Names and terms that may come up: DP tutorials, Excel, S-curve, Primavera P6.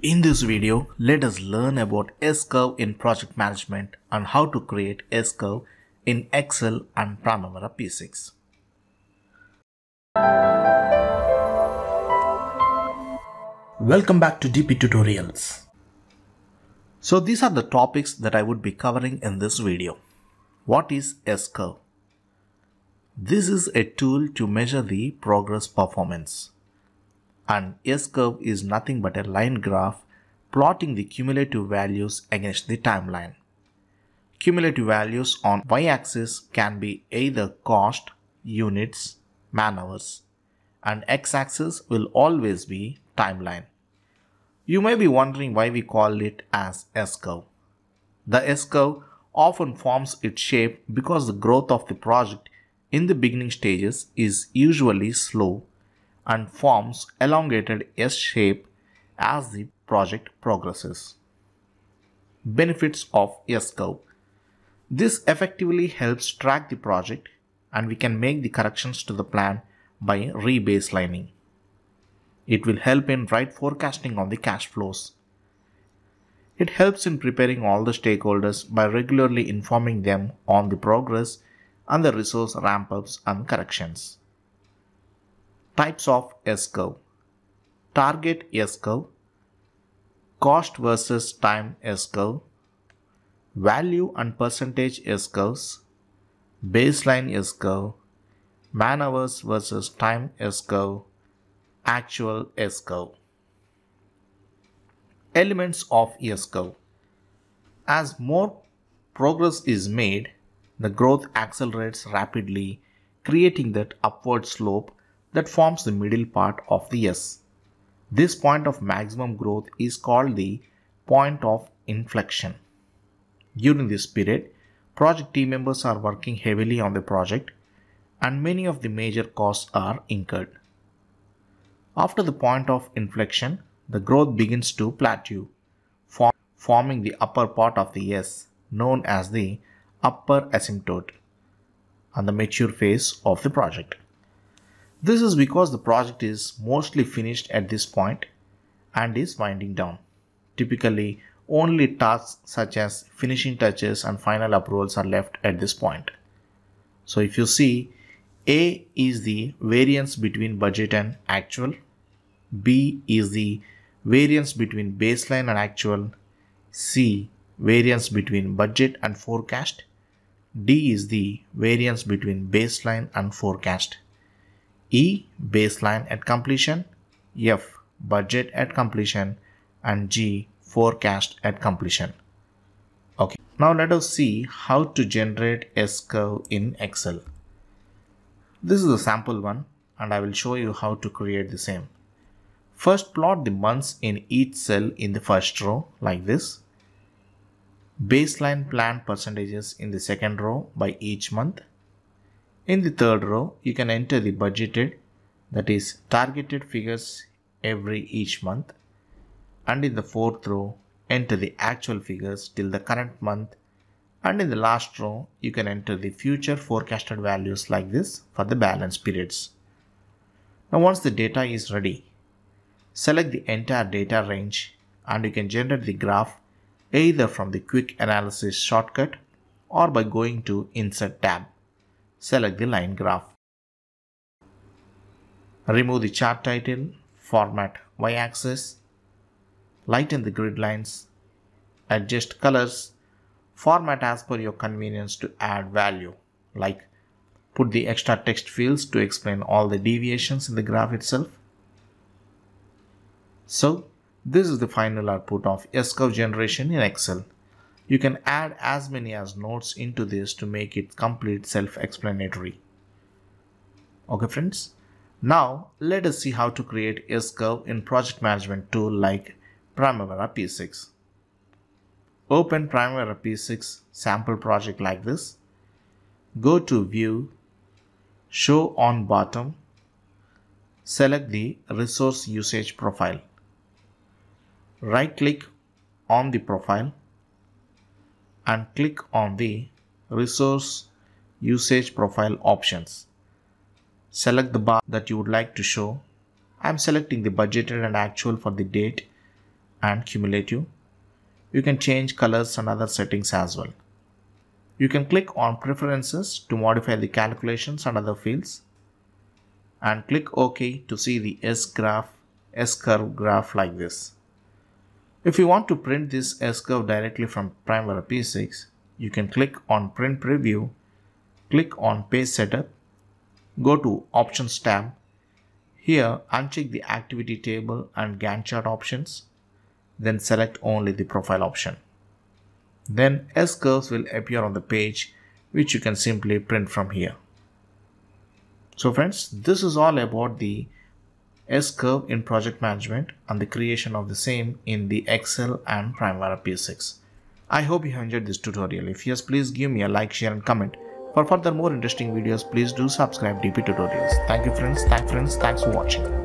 In this video, let us learn about S-curve in project management and how to create S-curve in Excel and Primavera P6. Welcome back to DP tutorials. So these are the topics that I would be covering in this video. What is S-curve? This is a tool to measure the progress performance. An S-curve is nothing but a line graph plotting the cumulative values against the timeline. Cumulative values on y-axis can be either cost, units, man-hours, and x-axis will always be timeline. You may be wondering why we call it as S-curve. The S-curve often forms its shape because the growth of the project in the beginning stages is usually slow and forms elongated S-shape as the project progresses. Benefits of S-curve. This effectively helps track the project and we can make the corrections to the plan by re-baselining. It will help in right forecasting on the cash flows. It helps in preparing all the stakeholders by regularly informing them on the progress and the resource ramp-ups and corrections. Types of S-curve. Target S-curve, cost versus time S-curve, value and percentage S-curves, baseline S-curve, man-hours versus time S-curve, actual S-curve. Elements of S-curve. As more progress is made, the growth accelerates rapidly, creating that upward slope that forms the middle part of the S. This point of maximum growth is called the point of inflection. During this period, project team members are working heavily on the project and many of the major costs are incurred. After the point of inflection, the growth begins to plateau, forming the upper part of the S, known as the upper asymptote, and the mature phase of the project. This is because the project is mostly finished at this point and is winding down. Typically, only tasks such as finishing touches and final approvals are left at this point. So if you see, A is the variance between budget and actual, B is the variance between baseline and actual, C variance between budget and forecast, D is the variance between baseline and forecast, E baseline at completion, F budget at completion, and G forecast at completion. Okay, now let us see how to generate S-curve in Excel. This is a sample one and I will show you how to create the same. First, plot the months in each cell in the first row like this. Baseline plan percentages in the second row by each month. In the third row, you can enter the budgeted, that is targeted figures every each month. And in the fourth row, enter the actual figures till the current month. And in the last row, you can enter the future forecasted values like this for the balance periods. Now once the data is ready, select the entire data range and you can generate the graph either from the quick analysis shortcut or by going to Insert tab. Select the line graph. Remove the chart title, format y-axis, lighten the grid lines, adjust colors, format as per your convenience to add value, like put the extra text fields to explain all the deviations in the graph itself. So this is the final output of S-curve generation in Excel. You can add as many as notes into this to make it complete self-explanatory. Okay friends, now let us see how to create S-curve in project management tool like Primavera P6. Open Primavera P6 sample project like this. Go to View, Show on bottom, select the Resource Usage Profile. Right click on the profile and click on the Resource Usage Profile options. Select the bar that you would like to show. I'm selecting the budgeted and actual for the date and cumulative. You can change colors and other settings as well. You can click on Preferences to modify the calculations and other fields, and click OK to see the S-curve graph like this. If you want to print this S-curve directly from Primavera P6, you can click on Print Preview, click on Page Setup, go to Options tab. Here, uncheck the Activity Table and Gantt Chart options, then select only the Profile option. Then S-curves will appear on the page, which you can simply print from here. So friends, this is all about the S-curve in project management and the creation of the same in the Excel and Primavera P6. I hope you enjoyed this tutorial. If yes, please give me a like, share and comment. For further more interesting videos, please do subscribe DP Tutorials. Thank you friends, thanks for watching.